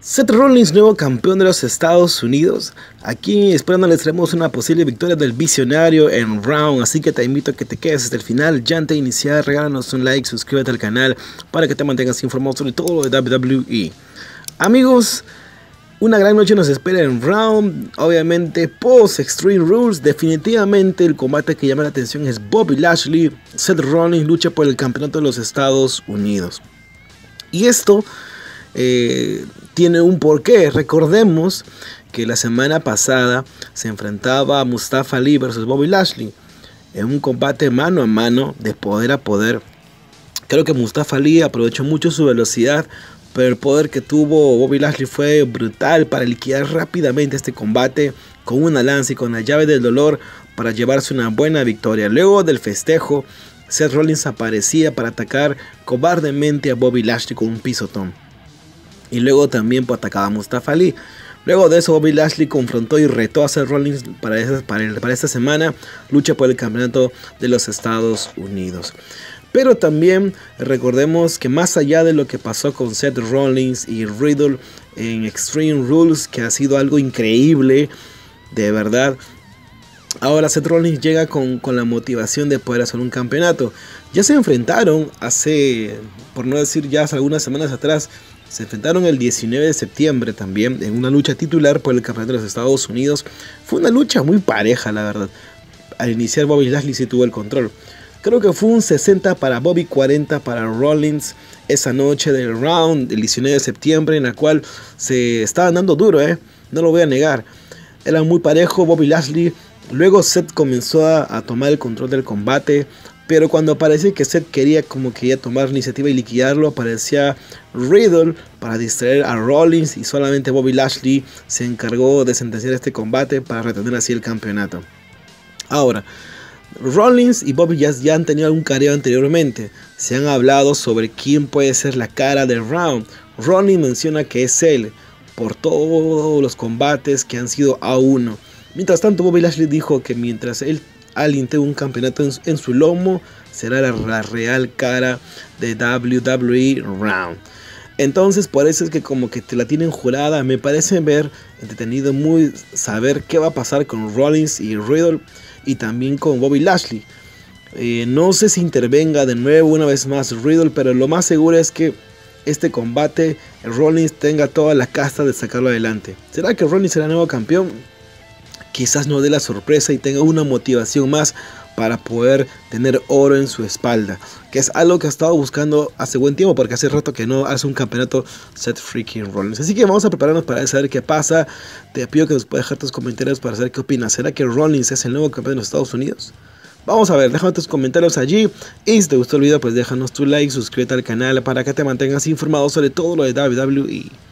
Seth Rollins, nuevo campeón de los Estados Unidos. Aquí esperando les traemos una posible victoria del visionario en Raw, así que te invito a que te quedes hasta el final. Ya antes de iniciar, regálanos un like, suscríbete al canal para que te mantengas informado sobre todo lo de WWE. Amigos, una gran noche nos espera en Raw, obviamente post Extreme Rules. Definitivamente el combate que llama la atención es Bobby Lashley. Seth Rollins lucha por el campeonato de los Estados Unidos. Y esto tiene un porqué. Recordemos que la semana pasada se enfrentaba a Mustafa Ali versus Bobby Lashley en un combate mano a mano, de poder a poder. Creo que Mustafa Ali aprovechó mucho su velocidad, pero el poder que tuvo Bobby Lashley fue brutal para liquidar rápidamente este combate con una lanza y con la llave del dolor para llevarse una buena victoria. Luego del festejo, Seth Rollins aparecía para atacar cobardemente a Bobby Lashley con un pisotón. Y luego también atacaba a Mustafa Ali. Luego de eso, Bobby Lashley confrontó y retó a Seth Rollins para esta semana. Lucha por el campeonato de los Estados Unidos. Pero también recordemos que más allá de lo que pasó con Seth Rollins y Riddle en Extreme Rules, que ha sido algo increíble, de verdad. Ahora Seth Rollins llega con la motivación de poder hacer un campeonato. Ya se enfrentaron hace, por no decir ya hace algunas semanas atrás, se enfrentaron el 19 de septiembre también en una lucha titular por el campeonato de los Estados Unidos. Fue una lucha muy pareja, la verdad. Al iniciar, Bobby Lashley sí tuvo el control. Creo que fue un 60 para Bobby, 40 para Rollins esa noche del round del 19 de septiembre, en la cual se estaban dando duro, no lo voy a negar. Era muy parejo Bobby Lashley. Luego Seth comenzó a tomar el control del combate, pero cuando parecía que Seth quería como que tomar iniciativa y liquidarlo, aparecía Riddle para distraer a Rollins y solamente Bobby Lashley se encargó de sentenciar este combate para retener así el campeonato. Ahora, Rollins y Bobby ya han tenido algún careo anteriormente. Se han hablado sobre quién puede ser la cara del round. Rollins menciona que es él por todos los combates que han sido a uno. Mientras tanto, Bobby Lashley dijo que mientras él alinte un campeonato en su lomo, será la real cara de WWE Round. Entonces, por eso es que como que te la tienen jurada. Me parece ver entretenido muy saber qué va a pasar con Rollins y Riddle y también con Bobby Lashley. No sé si intervenga de nuevo una vez más Riddle, pero lo más seguro es que este combate Rollins tenga toda la casta de sacarlo adelante. ¿Será que Rollins será nuevo campeón? Quizás no dé la sorpresa y tenga una motivación más para poder tener oro en su espalda, que es algo que ha estado buscando hace buen tiempo, porque hace rato que no hace un campeonato Seth freaking Rollins. Así que vamos a prepararnos para saber qué pasa. Te pido que nos puedas dejar tus comentarios para saber qué opinas. ¿Será que Rollins es el nuevo campeón de los Estados Unidos? Vamos a ver, déjame tus comentarios allí. Y si te gustó el video, pues déjanos tu like, suscríbete al canal para que te mantengas informado sobre todo lo de WWE.